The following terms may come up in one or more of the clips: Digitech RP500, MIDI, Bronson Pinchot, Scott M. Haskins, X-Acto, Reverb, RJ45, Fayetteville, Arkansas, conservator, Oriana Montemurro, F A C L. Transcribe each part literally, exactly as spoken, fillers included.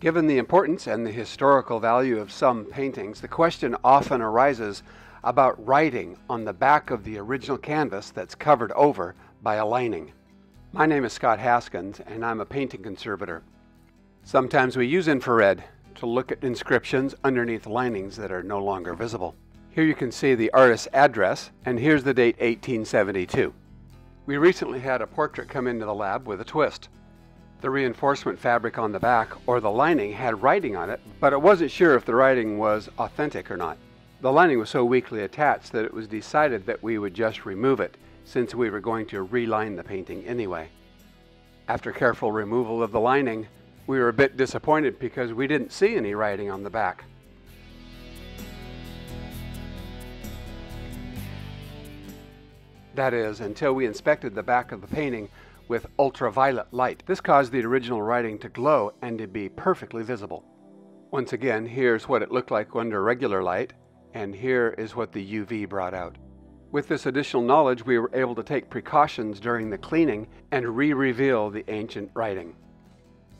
Given the importance and the historical value of some paintings, the question often arises about writing on the back of the original canvas that's covered over by a lining. My name is Scott Haskins, and I'm a painting conservator. Sometimes we use infrared to look at inscriptions underneath linings that are no longer visible. Here you can see the artist's address, and here's the date eighteen seventy-two. We recently had a portrait come into the lab with a twist. The reinforcement fabric on the back, or the lining, had writing on it, but it wasn't sure if the writing was authentic or not. The lining was so weakly attached that it was decided that we would just remove it, since we were going to reline the painting anyway. After careful removal of the lining, we were a bit disappointed because we didn't see any writing on the back. That is, until we inspected the back of the painting with ultraviolet light. This caused the original writing to glow and to be perfectly visible. Once again, here's what it looked like under regular light, and here is what the U V brought out. With this additional knowledge, we were able to take precautions during the cleaning and re-reveal the ancient writing.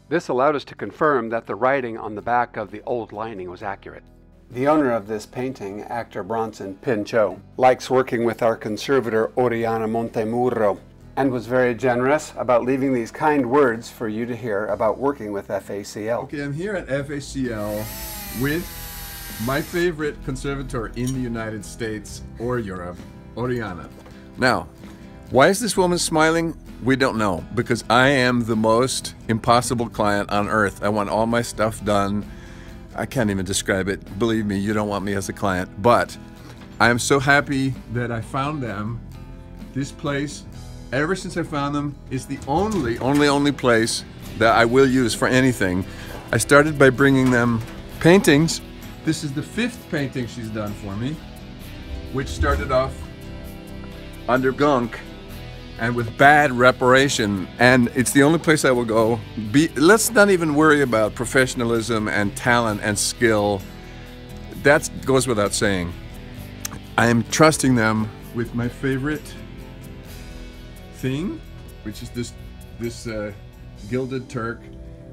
This allowed us to confirm that the writing on the back of the old lining was accurate. The owner of this painting, actor Bronson Pinchot, likes working with our conservator Oriana Montemurro, and was very generous about leaving these kind words for you to hear about working with F A C L. Okay, I'm here at F A C L with my favorite conservator in the United States or Europe, Oriana. Now, why is this woman smiling? We don't know, because I am the most impossible client on earth. I want all my stuff done. I can't even describe it. Believe me, you don't want me as a client, but I am so happy that I found them. This place, ever since I found them, is the only, only, only place that I will use for anything. I started by bringing them paintings. This is the fifth painting she's done for me, which started off under gunk and with bad reparation, and it's the only place I will go. Be, let's not even worry about professionalism and talent and skill. That goes without saying. I am trusting them with my favorite thing, which is this, this uh, gilded Turk,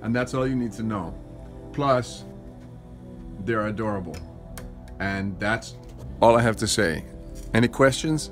and that's all you need to know. Plus, they're adorable, and that's all I have to say. Any questions?